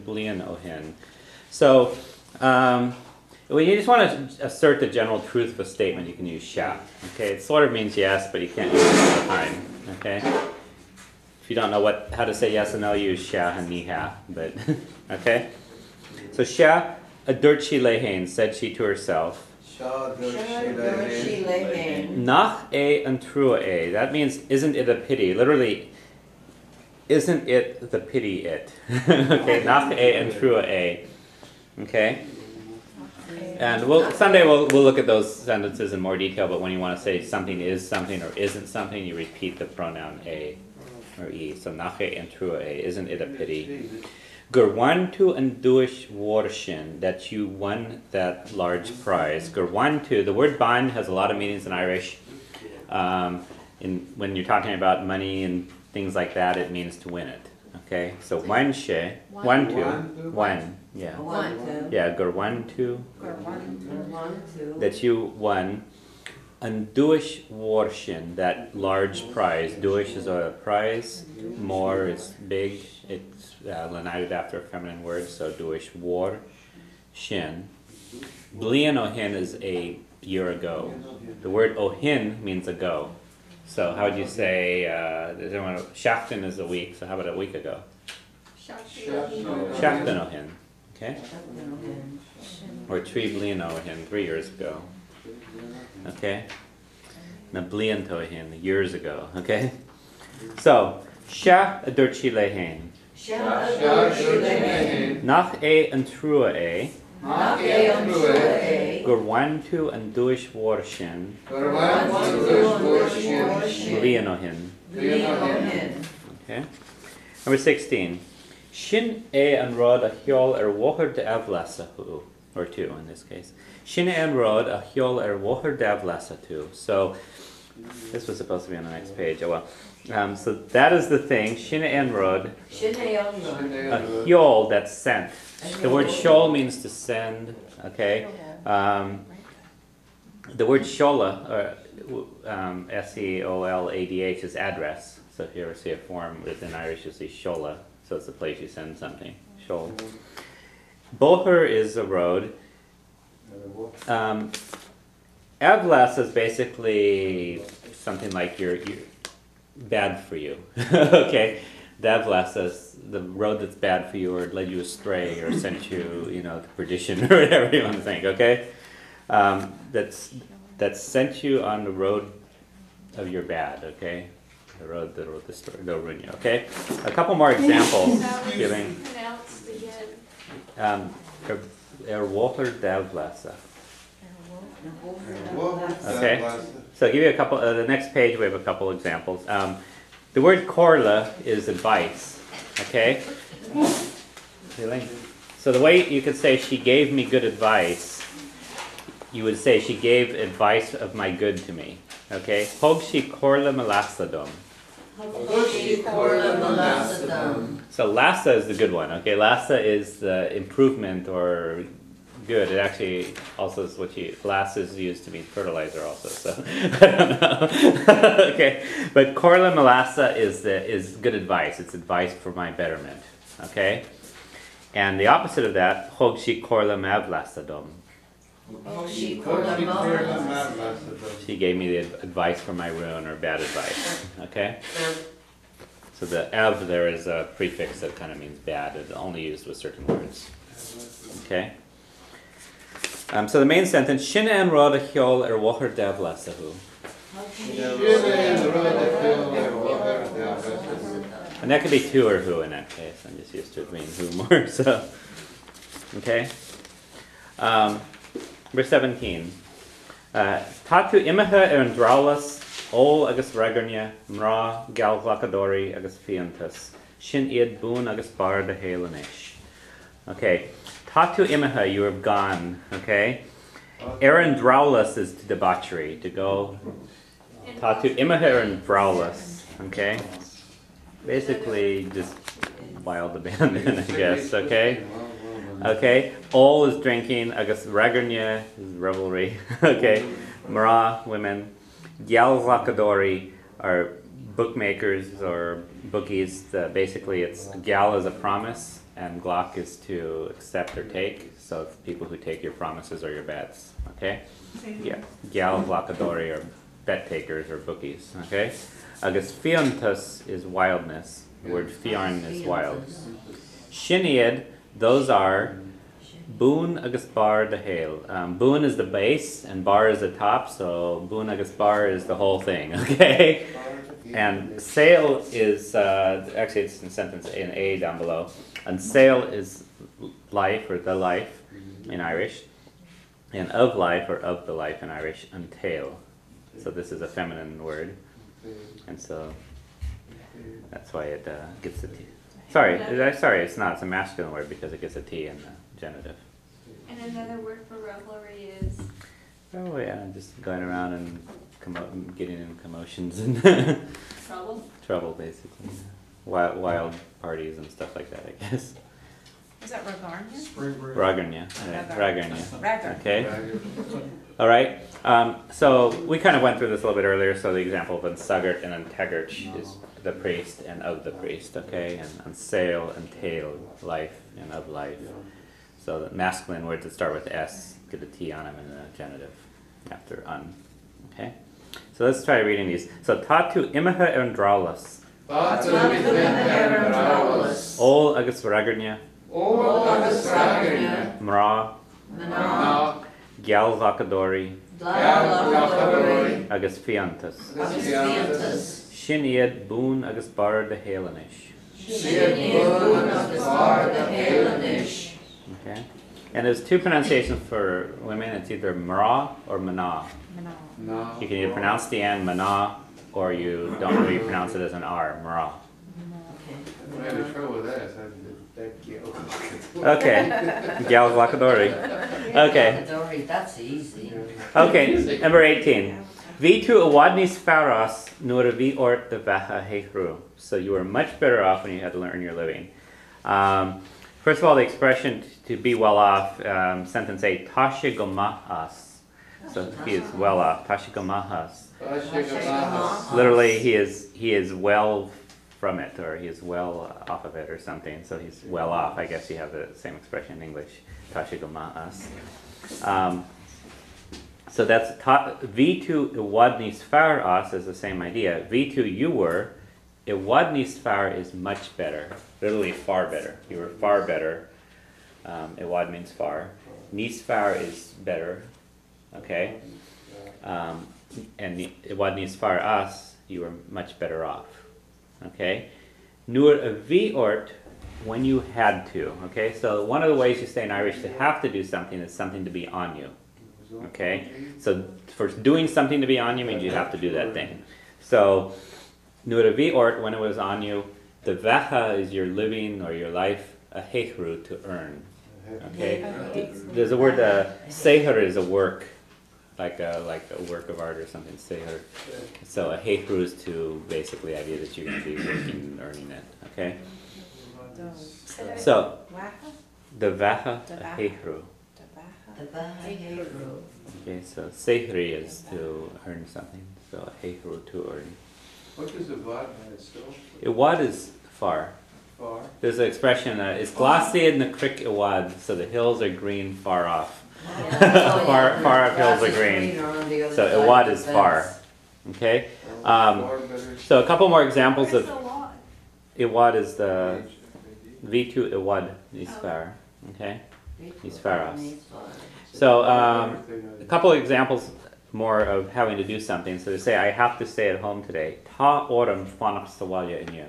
Blian Ohin. So, when you just want to assert the general truth of a statement, you can use shall. Okay, it sort of means yes, but you can't use it all the time. Okay, if you don't know how to say yes and no, use sha niha. But okay, so sha dirchi lehain, said she to herself. Sha dirchi lehain. Nach e and trua e. That means, isn't it a pity? Literally. Isn't it the pity it? Okay, Nach e and trua e. Okay? And someday we'll look at those sentences in more detail, but when you want to say something is something or isn't something, you repeat the pronoun e or e. So Nach e and trua e, isn't it a pity? Gur want to and Duish Warshin, that you won that large prize. Gur want to, the word bond has a lot of meanings in Irish. When you're talking about money and things like that, it means to win it. Okay, so one she, one, yeah, gur one two, that you won, and Duish Warshin, that large prize. Duish is a prize, more is big. It's lenited after a feminine word, so Duish Warshin. Blian Ohin is a year ago. The word ohin means ago. So how would you say, Shaftan is a week, so how about a week ago? Shaftanohin, okay? Or tre Blianohin, 3 years ago, okay? Nablientohin, years ago, okay? So, Sha dirchi lehain. Nach e and trua e. Gur want to and Duish Warshin. Okay. Number 16. Shin E and Rod A Hyol er Wahrd Avlasahu, or two in this case. Shin E and Rod A Hyol er Wahrd Avlasahu. So this was supposed to be on the next page. Oh well. So that is the thing. Shin E and Rod. A hyol, that's sent. The word shola means to send, okay? The word shola, S-E-O-L-A-D-H, is address. So if you ever see a form within Irish, you'll see shola. So it's the place you send something, shola. Boher is a road. Avlasa is basically something like you're bad for you, okay? The Avlasa is the road that's bad for you or led you astray or sent you, to perdition or whatever you want to think, okay? That sent you on the road of your bad, okay? The road that will destroy, they'll ruin you, okay? A couple more examples. Giving. Avlasa. Okay? So I'll give you a couple, the next page we have a couple examples. The word korla is advice, okay? So the way you could say she gave me good advice, you would say she gave advice of my good to me, okay? Hogshi korla mavlasadom. Hogshi korla mavlasadom. So lasa is the good one, okay? Lasa is the improvement or good. It actually also is what you, glass is used to mean fertilizer also, so I don't know. Okay. But korla mavlasa is good advice. It's advice for my betterment. Okay? And the opposite of that, hogshi korla mavlasadom. She gave me the advice for my ruin or bad advice. Okay? So the av there is a prefix that kind of means bad. It's only used with certain words. Okay? So the main sentence, Shin E and Rod A Hyol er Wahrd Avlasahu. And that could be to or who in that case. I'm just used to it being who more, so. Okay. Verse 17. Tatu imaha erandraulus, ol agus ragarnia, mra, gyal vlakadori, agus fiantas, shin iad boon agus bar de helenesh. Okay. Tatu imaha, you are gone, okay? Erandraulus is to debauchery, to go. Tatu imaha erandraulus, okay? Basically, just wild abandon, I guess, okay? Okay, all is drinking, I guess ragarnya is revelry, okay? Mara, women. Gyal vlakadori are bookmakers or bookies. Basically, it's gyal is a promise. and glock is to accept or take, so it's people who take your promises or your bets, okay? Yeah, gyal glockadori are bet takers or bookies, okay? Agus fiontus is wildness, the word fion is wild. Shiniad, those are boon agus bar the hail. Boon is the base and bar is the top, so boon agus bar is the whole thing, okay? And sail is, actually it's in sentence in A down below, and sail is life or the life in Irish, and of life or of the life in Irish, and tail. So this is a feminine word, and so that's why it gets a T. Sorry, it's not, it's a masculine word because it gets a T in the genitive. And another word for revelry is? Oh yeah, just going around and getting in commotions and trouble basically. Wild parties and stuff like that, I guess. Is that Ragarnya? Ragarnya. Okay. All right. So we kind of went through this a little bit earlier. So the example of an Sagart and an Tagarch is the priest and of the priest. Okay, and sail and tail, life and of life. So the masculine words that start with S get a T on them in the genitive after un. Okay. So let's try reading these. So Tatu Imaha erandraulus. Tatu Imaha erandraulus. Ol agus ragarnya. Ol agus ragarnya. Mara. Mana. Gyal vakadori. Gyal vakadori. Agus fiantas. Agus fiantas. Shin iad boon agus bar de hailanish. Shin iad boon agus bar de hailanish. Okay. And there's two pronunciations for women. It's either Mara or Mana. Mana. You can either pronounce the N, Mana, or you don't really pronounce it as an R, Mara. I'm having trouble with that. Okay. Gyal Vlakadori. Okay. That's easy. Okay, number 18. V2 Iwad Nisfaras, Nura b ork the vaha hehru. So you were much better off when you had to learn your living. First of all, the expression to be well off, sentence 8, Tashigomahas. So he is well off. Tashigomahas. Literally, he is well from it, or he is well off of it, or something. So he's well off. I guess you have the same expression in English, Tashigomahas. So that's V2 Iwad Nisfaras is the same idea. V2 you were. Iwad Nisfar is much better, literally far better. You were far better. Iwad means far. Nisfar is better, okay? And Iwad Nisfar as, you were much better off, okay? Nur viort, when you had to, okay? So one of the ways you say in Irish to have to do something is something to be on you, okay? So for doing something to be on you means you have to do that thing. So Nura b ork, when it was on you, the vaha is your living or your life, a hehru to earn. Okay? There's a word, seher is a work, like a work of art or something, seher. So a hehru is to basically the idea that you're going to be working and earning it. Okay? So, the vaha, a hehru. Okay, so sehri is to earn something, so a hehru to earn. What does Iwad mean itself? Iwad is far. Far. There's an expression that it's glassy in the crick Iwad, so the hills are green far off. Oh, yeah. far up hills are green. So Iwad is far. Okay? So a couple more examples of Iwad is the V2 Iwad Nisfar. Okay? Nisfaras. So a couple of examples more of having to do something. So to say, I have to stay at home today. Ta oram fanap sawalya in you.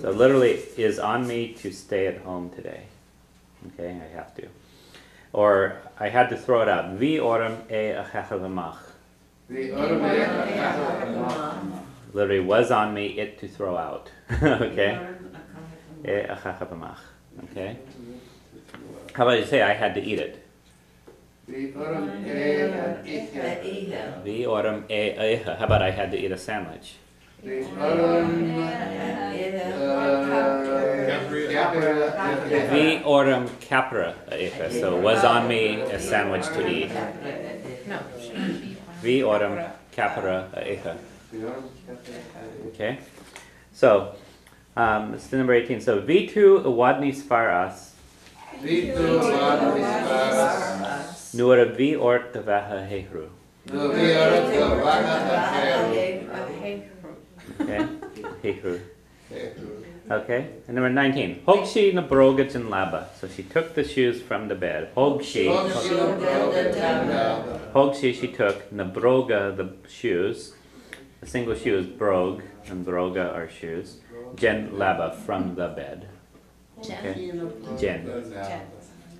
So literally, is on me to stay at home today. Okay, I have to. Or, I had to throw it out. Vi oram e achachavamach. Literally, was on me it to throw out. Okay? E achachavamach. Okay? How about you say, I had to eat it? How about I had to eat a sandwich? So was on me a sandwich to eat. No. Okay. So It's number 18. So, Vitu Iwad Nisfaras. Vitu Iwad Nisfaras. Nura b ork the vaha hehru. Okay. Hehru. Okay. And number 19. Hogshi na brogajin laba. So she took the shoes from the bed. Hogshi. Hogshi she took. Na broga the shoes. A single shoe is brog, and broga are shoes. Jen laba from the bed. Okay. Jen.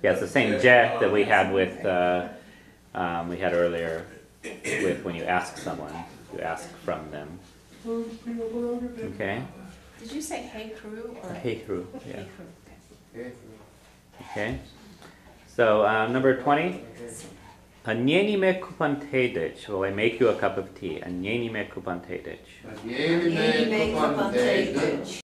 Yeah, it's the same je that we had with we had earlier with when you ask someone, you ask from them. Okay. Did you say hehru or hehru? Yeah. Hehru. Okay. So number 20. Anya ni meku pantatedich. Will I make you a cup of tea? Anya ni meku pantatedich.